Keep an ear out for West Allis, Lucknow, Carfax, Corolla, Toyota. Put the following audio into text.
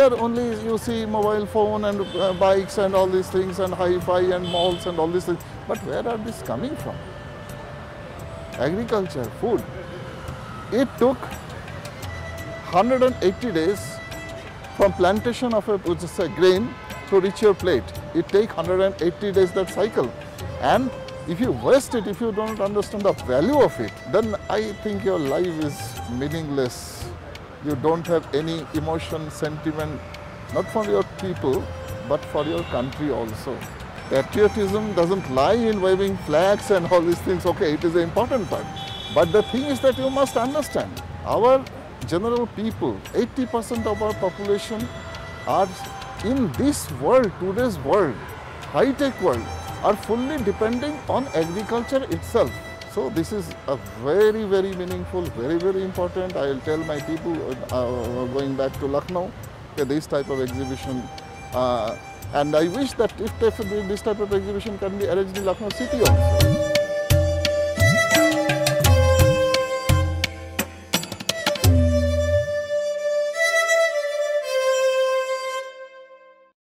here only you see mobile phone and bikes and all these things and hi-fi and malls and all these things. But where are these coming from? Agriculture, food. It took 180 days from plantation of a grain to reach your plate. It takes 180 days, that cycle. And if you waste it, if you don't understand the value of it, then I think your life is meaningless. You don't have any emotion, sentiment, not for your people, but for your country also. Patriotism doesn't lie in waving flags and all these things. Okay, it is an important part. But the thing is that you must understand, our general people, 80% of our population are in this world, today's world, high-tech world, are fully depending on agriculture itself. So this is a very, very meaningful, very, very important. I will tell my people going back to Lucknow that this type of exhibition, and I wish that if this type of exhibition can be arranged in Lucknow city also.